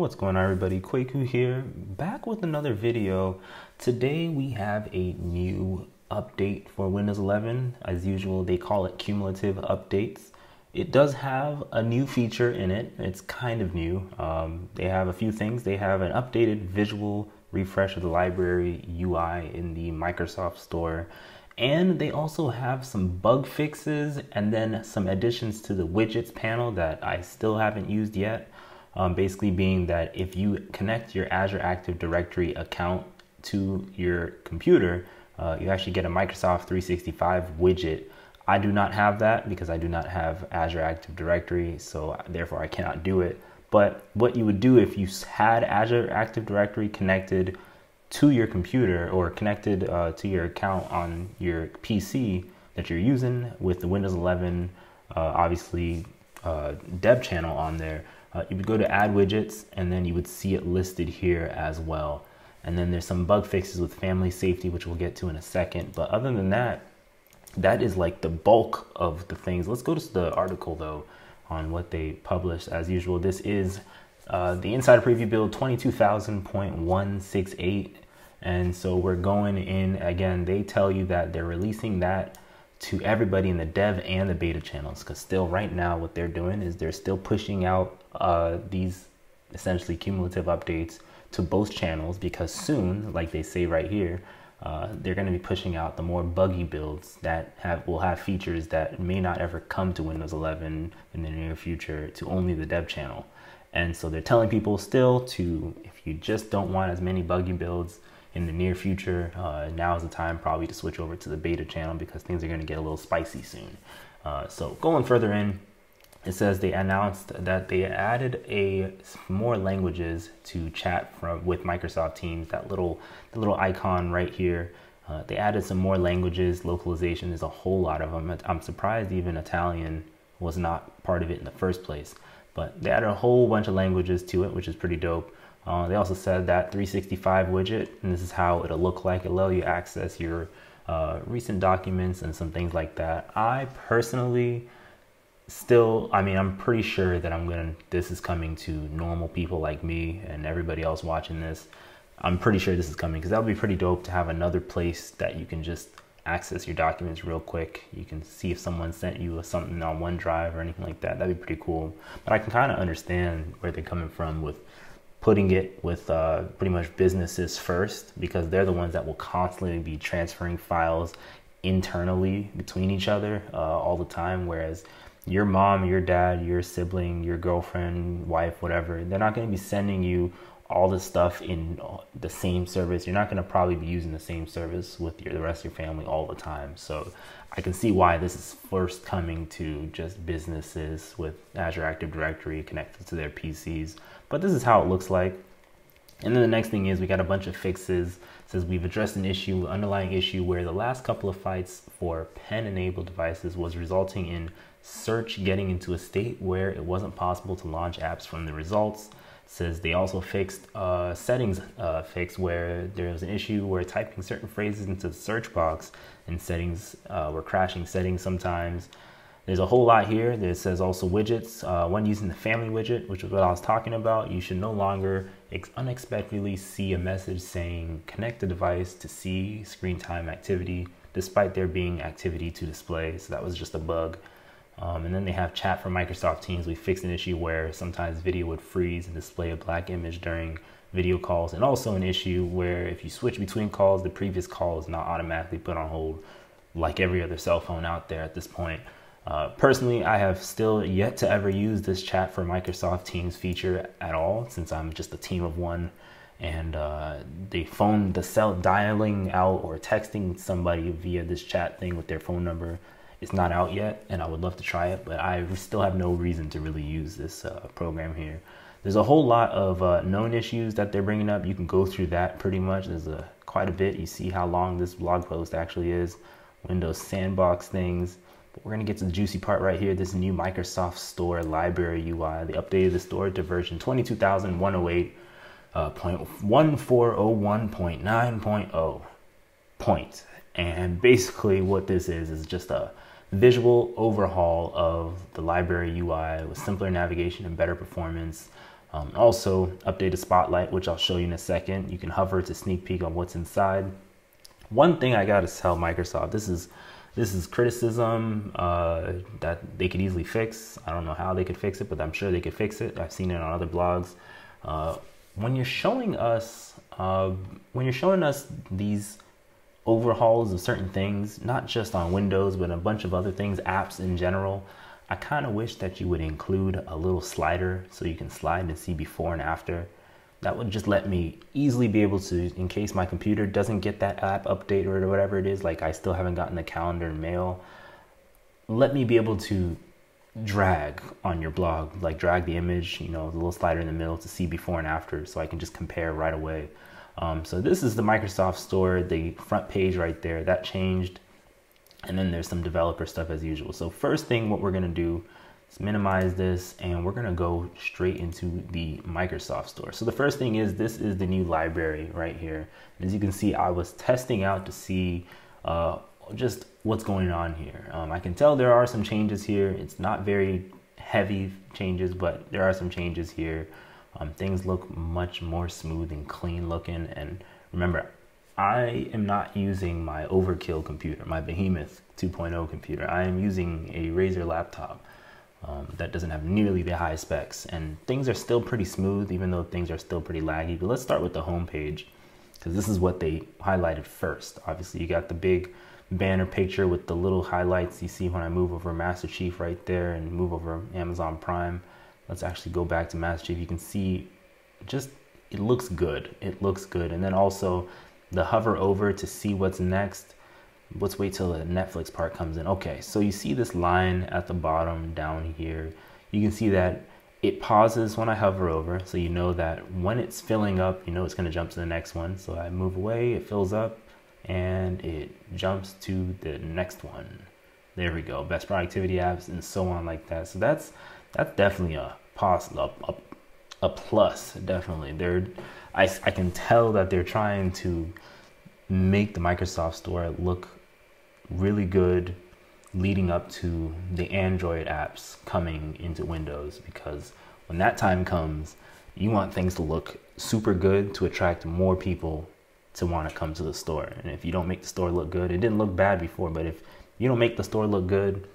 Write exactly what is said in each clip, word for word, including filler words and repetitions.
What's going on, everybody? Kweku here, back with another video. Today we have a new update for Windows eleven. As usual, they call it cumulative updates. It does have a new feature in it. It's kind of new. Um, they have a few things. They have an updated visual refresh of the library U I in the Microsoft Store. And they also have some bug fixes and then some additions to the widgets panel that I still haven't used yet. Um, basically being that if you connect your Azure Active Directory account to your computer, uh, you actually get a Microsoft three sixty-five widget. I do not have that because I do not have Azure Active Directory, so therefore I cannot do it. But what you would do if you had Azure Active Directory connected to your computer or connected uh, to your account on your P C that you're using with the Windows eleven, uh, obviously, uh, dev channel on there, Uh, you would go to add widgets and then you would see it listed here as well. And then there's some bug fixes with family safety, which we'll get to in a second. But other than that, that is like the bulk of the things. Let's go to the article though on what they published. As usual, this is uh, the Insider preview build twenty-two thousand point one six eight. And so we're going in again. They tell you that they're releasing that to everybody in the dev and the beta channels, because still right now what they're doing is they're still pushing out uh, these essentially cumulative updates to both channels, because soon, like they say right here, uh, they're going to be pushing out the more buggy builds that have will have features that may not ever come to Windows eleven in the near future to only the dev channel. And so they're telling people still to, if you just don't want as many buggy builds in the near future, uh, now is the time probably to switch over to the beta channel, because things are going to get a little spicy soon. Uh, so going further in, it says they announced that they added a more languages to chat from with Microsoft Teams. That little the little icon right here. Uh, they added some more languages. Localization is a whole lot of them. I'm surprised even Italian was not part of it in the first place. But they added a whole bunch of languages to it, which is pretty dope. Uh, they also said that three sixty-five widget, and this is how it'll look like. It'll allow you to access your uh, recent documents and some things like that. I personally still, I mean, I'm pretty sure that I'm gonna, this is coming to normal people like me and everybody else watching this. I'm pretty sure this is coming, because that would be pretty dope to have another place that you can just access your documents real quick. You can see if someone sent you something on OneDrive or anything like that. That'd be pretty cool. But I can kind of understand where they're coming from with putting it with uh, pretty much businesses first, because they're the ones that will constantly be transferring files internally between each other uh, all the time. Whereas your mom, your dad, your sibling, your girlfriend, wife, whatever, they're not going to be sending you all this stuff in the same service. You're not going to probably be using the same service with your, the rest of your family all the time. So I can see why this is first coming to just businesses with Azure Active Directory connected to their P Cs. But this is how it looks like. And then the next thing is we got a bunch of fixes. It says we've addressed an issue, underlying issue, where the last couple of fights for pen-enabled devices was resulting in search getting into a state where it wasn't possible to launch apps from the results. Says they also fixed uh, settings uh, fix where there was an issue where typing certain phrases into the search box and settings uh, were crashing settings sometimes. There's a whole lot here. There says also widgets. Uh, when using the family widget, which is what I was talking about, you should no longer ex unexpectedly see a message saying connect the device to see screen time activity, despite there being activity to display. So that was just a bug. Um, and then they have chat for Microsoft Teams. We fixed an issue where sometimes video would freeze and display a black image during video calls, and also an issue where if you switch between calls, the previous call is not automatically put on hold, like every other cell phone out there at this point. Uh, personally, I have still yet to ever use this chat for Microsoft Teams feature at all, since I'm just a team of one. And uh, they phone the cell dialing out or texting somebody via this chat thing with their phone number. It's not out yet, and I would love to try it, but I still have no reason to really use this uh, program here. There's a whole lot of uh, known issues that they're bringing up. You can go through that pretty much. There's a, quite a bit. You see how long this blog post actually is. Windows sandbox things. But we're going to get to the juicy part right here. This new Microsoft Store library U I. They updated the store to version twenty-two thousand one hundred eight point one four zero one point nine point zero. Point. And basically what this is is just a visual overhaul of the library U I with simpler navigation and better performance. Um, also, updated Spotlight, which I'll show you in a second. You can hover to sneak peek on what's inside. One thing I gotta tell Microsoft, this is this is criticism uh, that they could easily fix. I don't know how they could fix it, but I'm sure they could fix it. I've seen it on other blogs. Uh, when you're showing us, uh, when you're showing us these overhauls of certain things, not just on Windows, but a bunch of other things, apps in general, I kind of wish that you would include a little slider so you can slide and see before and after. That would just let me easily be able to, in case my computer doesn't get that app update or whatever it is, like I still haven't gotten the calendar and mail, let me be able to drag on your blog, like drag the image, you know, the little slider in the middle to see before and after, so I can just compare right away. Um, so this is the Microsoft Store, the front page right there, that changed. And then there's some developer stuff as usual. So first thing, what we're gonna do, let's minimize this, and we're gonna go straight into the Microsoft Store. So the first thing is, this is the new library right here. And as you can see, I was testing out to see uh, just what's going on here. Um, I can tell there are some changes here. It's not very heavy changes, but there are some changes here. Um, things look much more smooth and clean looking. And remember, I am not using my overkill computer, my Behemoth two point oh computer. I am using a Razer laptop. Um, that doesn't have nearly the high specs, and things are still pretty smooth, even though things are still pretty laggy. But let's start with the home page, because this is what they highlighted first. Obviously, you got the big banner picture with the little highlights you see when I move over Master Chief right there and move over Amazon Prime. Let's actually go back to Master Chief. You can see, just it looks good. It looks good. And then also the hover over to see what's next. Let's wait till the Netflix part comes in. Okay, so you see this line at the bottom down here. You can see that it pauses when I hover over, so you know that when it's filling up, you know it's gonna jump to the next one. So I move away, it fills up, and it jumps to the next one. There we go, best productivity apps and so on like that. So that's that's definitely a pause, a, a, a plus, definitely. They're, I, I can tell that they're trying to make the Microsoft Store look really good leading up to the Android apps coming into Windows, because when that time comes, you want things to look super good to attract more people to want to come to the store. And if you don't make the store look good, it didn't look bad before, but if you don't make the store look good,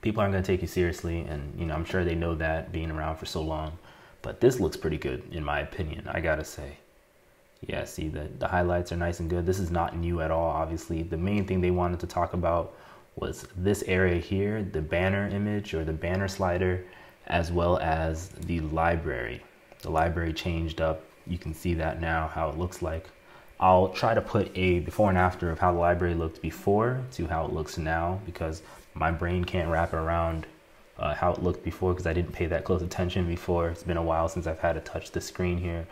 people aren't going to take you seriously. And you know, I'm sure they know that, being around for so long, but this looks pretty good in my opinion, I gotta say. Yeah, see, the, the highlights are nice and good. This is not new at all, obviously. The main thing they wanted to talk about was this area here, the banner image or the banner slider, as well as the library. The library changed up. You can see that now, how it looks like. I'll try to put a before and after of how the library looked before to how it looks now, because my brain can't wrap around uh, how it looked before, because I didn't pay that close attention before. It's been a while since I've had to touch the screen here.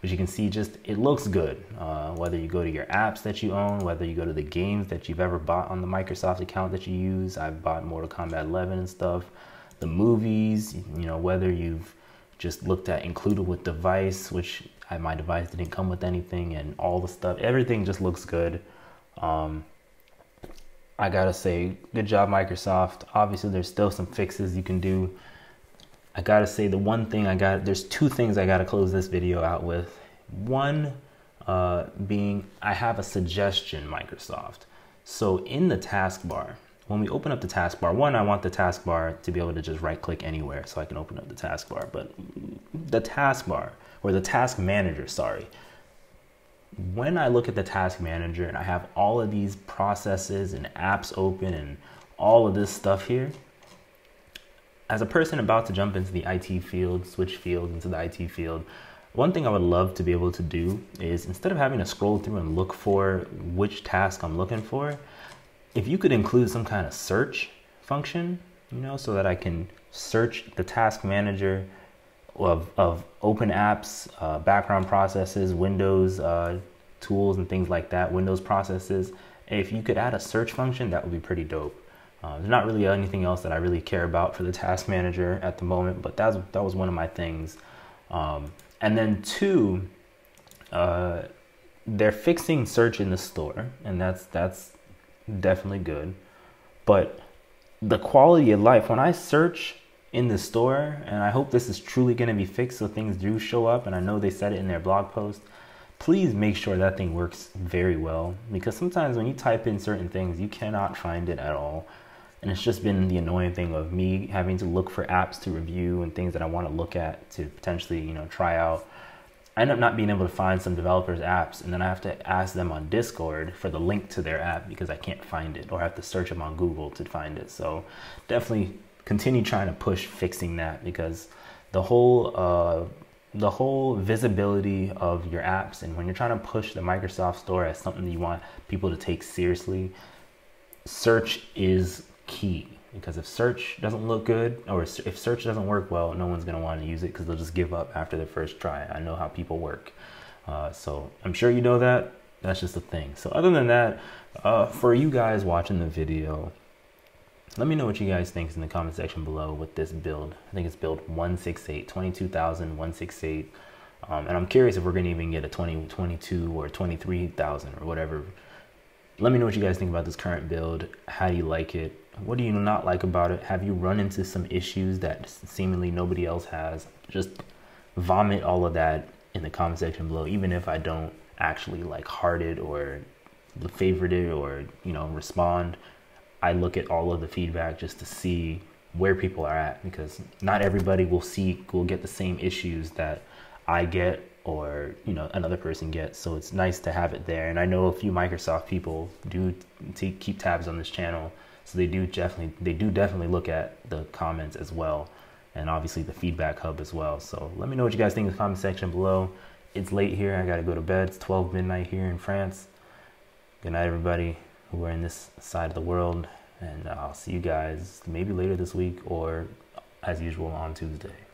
But you can see, just it looks good, uh, whether you go to your apps that you own, whether you go to the games that you've ever bought on the Microsoft account that you use. I've bought Mortal Kombat eleven and stuff, the movies, you know, whether you've just looked at included with device, which I, my device didn't come with anything, and all the stuff, everything just looks good. Um, I gotta say, good job, Microsoft. Obviously, there's still some fixes you can do. I gotta say, the one thing I got, there's two things I gotta close this video out with. One uh, being, I have a suggestion, Microsoft. So in the taskbar, when we open up the taskbar, one, I want the taskbar to be able to just right click anywhere so I can open up the taskbar, but the taskbar, or the task manager, sorry. When I look at the task manager and I have all of these processes and apps open and all of this stuff here, as a person about to jump into the I T field, switch fields into the I T field, one thing I would love to be able to do is, instead of having to scroll through and look for which task I'm looking for, if you could include some kind of search function, you know, so that I can search the task manager of, of open apps, uh, background processes, Windows uh, tools and things like that, Windows processes. If you could add a search function, that would be pretty dope. Uh, there's not really anything else that I really care about for the task manager at the moment, but that's, that was one of my things. Um, and then two, uh, they're fixing search in the store, and that's, that's definitely good. But the quality of life, when I search in the store, and I hope this is truly going to be fixed so things do show up. And I know they said it in their blog post. Please make sure that thing works very well, because sometimes when you type in certain things, you cannot find it at all. And it's just been the annoying thing of me having to look for apps to review and things that I want to look at to potentially, you know, try out. I end up not being able to find some developers' apps, and then I have to ask them on Discord for the link to their app because I can't find it, or I have to search them on Google to find it. So definitely continue trying to push fixing that, because the whole uh, the whole visibility of your apps, and when you're trying to push the Microsoft Store as something that you want people to take seriously, search is key. Because if search doesn't look good, or if search doesn't work well, no one's going to want to use it because they'll just give up after the first try. I know how people work. Uh, so I'm sure you know that. That's just the thing. So other than that, uh, for you guys watching the video, let me know what you guys think in the comment section below with this build. I think it's build one sixty-eight, twenty-two thousand one sixty-eight. Um, and I'm curious if we're going to even get a twenty, twenty-two or twenty-three thousand or whatever. Let me know what you guys think about this current build. How do you like it? What do you not like about it? Have you run into some issues that seemingly nobody else has? Just vomit all of that in the comment section below, even if I don't actually like heart it or favorite it or, you know, respond. I look at all of the feedback just to see where people are at, because not everybody will see, will get the same issues that I get or, you know, another person gets. So it's nice to have it there. And I know a few Microsoft people do t- keep tabs on this channel. So they do definitely they do definitely look at the comments as well, and obviously the feedback hub as well. So let me know what you guys think in the comment section below. It's late here. I got to go to bed. It's twelve midnight here in France. Good night, everybody who are in this side of the world, and I'll see you guys maybe later this week or as usual on Tuesday.